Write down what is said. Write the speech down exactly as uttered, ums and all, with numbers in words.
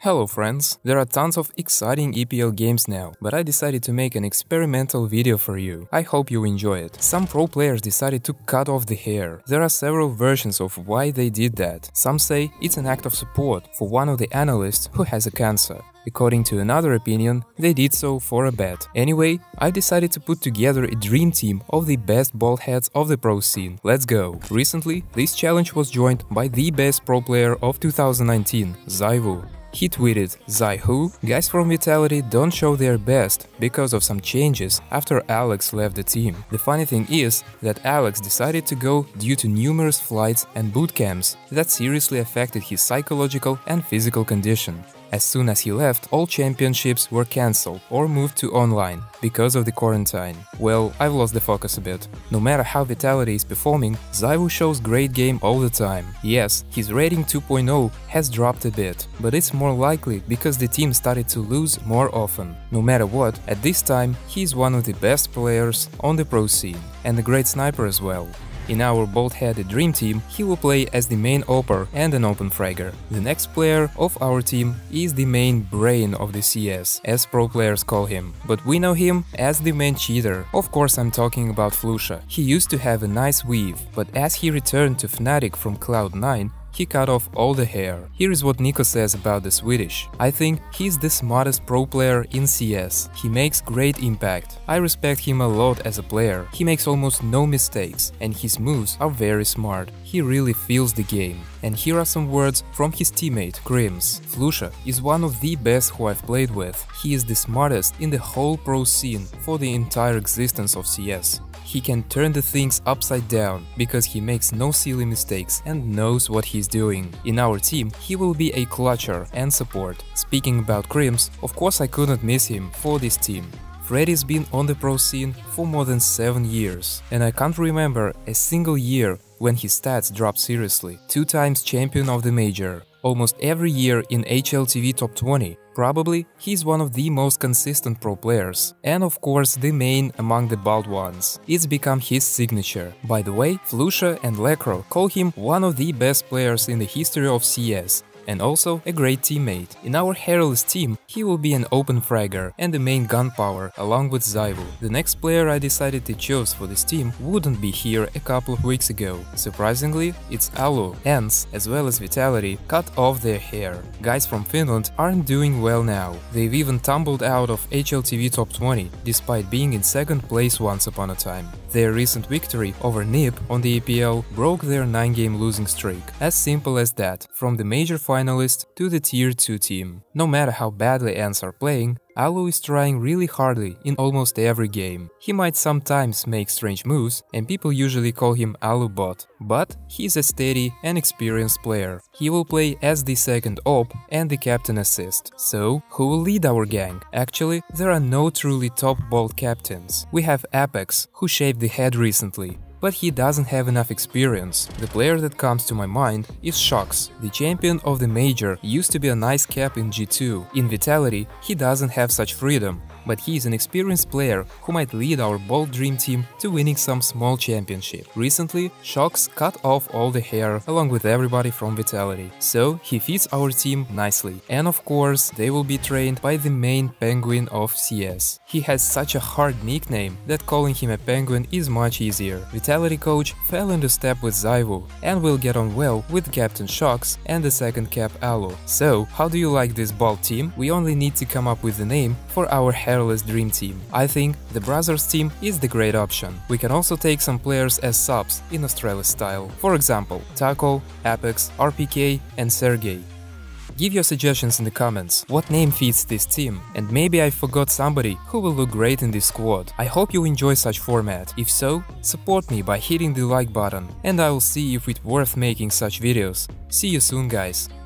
Hello friends, there are tons of exciting E P L games now, but I decided to make an experimental video for you. I hope you enjoy it. Some pro players decided to cut off the hair. There are several versions of why they did that. Some say it's an act of support for one of the analysts who has a cancer. According to another opinion, they did so for a bet. Anyway, I decided to put together a dream team of the best bald heads of the pro scene. Let's go! Recently, this challenge was joined by the best pro player of two thousand nineteen, Zywoo. He tweeted, "Zywoo, guys from Vitality don't show their best because of some changes after Alex left the team." The funny thing is that Alex decided to go due to numerous flights and boot camps that seriously affected his psychological and physical condition. As soon as he left, all championships were cancelled or moved to online because of the quarantine. Well, I've lost the focus a bit. No matter how Vitality is performing, Zywoo shows great game all the time. Yes, his rating two point oh has dropped a bit, but it's more likely because the team started to lose more often. No matter what, at this time, he is one of the best players on the pro scene and a great sniper as well. In our bald-headed dream team, he will play as the main O P R and an open fragger. The next player of our team is the main brain of the C S, as pro players call him, but we know him as the main cheater. Of course, I'm talking about Flusha. He used to have a nice weave, but as he returned to Fnatic from Cloud nine, he cut off all the hair. Here is what Nico says about the Swedish. "I think he's the smartest pro player in C S. He makes great impact. I respect him a lot as a player. He makes almost no mistakes and his moves are very smart. He really feels the game." And here are some words from his teammate KRIMZ. "Flusha is one of the best who I've played with. He is the smartest in the whole pro scene for the entire existence of C S. He can turn the things upside down because he makes no silly mistakes and knows what he's doing. In our team, he will be a clutcher and support." Speaking about KRIMZ, of course I couldn't miss him for this team. Freddy's been on the pro scene for more than seven years, and I can't remember a single year when his stats dropped seriously. Two times champion of the major, almost every year in H L T V top twenty. Probably he's one of the most consistent pro players, and of course the main among the bald ones. It's become his signature. By the way, Flusha and Lecro call him one of the best players in the history of C S, and also a great teammate. In our hairless team, he will be an open fragger and the main gunpower along with Zywoo. The next player I decided to choose for this team wouldn't be here a couple of weeks ago. Surprisingly, it's Allu. Hans, as well as Vitality, cut off their hair. Guys from Finland aren't doing well now. They've even tumbled out of H L T V top twenty, despite being in second place once upon a time. Their recent victory over Nip on the E P L broke their nine game losing streak. As simple as that, from the major final finalist to the tier two team. No matter how badly Ants are playing, allu is trying really hardly in almost every game. He might sometimes make strange moves, and people usually call him alluBot, but he's a steady and experienced player. He will play as the second O P and the captain assist. So, who will lead our gang? Actually, there are no truly top bald captains. We have Apex, who shaved the head recently, but he doesn't have enough experience. The player that comes to my mind is Shox. The champion of the major used to be a nice cap in G two. In Vitality, he doesn't have such freedom, but he is an experienced player who might lead our bold dream team to winning some small championship. Recently, Shox cut off all the hair along with everybody from Vitality, so he fits our team nicely. And of course, they will be trained by the main penguin of C S. He has such a hard nickname that calling him a penguin is much easier. Vitality coach fell into step with Zywoo and will get on well with Captain Shox and the second cap Allu. So, how do you like this bald team? We only need to come up with a name for our hairless dream team. I think the Brothers team is the great option. We can also take some players as subs in Australia style. For example, Taco, Apex, R P K and Sergei. Give your suggestions in the comments, what name fits this team, and maybe I forgot somebody who will look great in this squad. I hope you enjoy such format. If so, support me by hitting the like button, and I will see if it's worth making such videos. See you soon, guys!